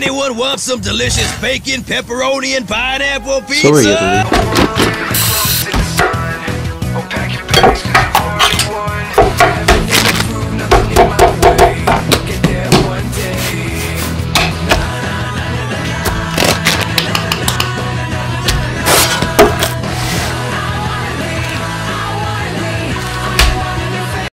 Anyone want some delicious bacon, pepperoni, and pineapple pizza?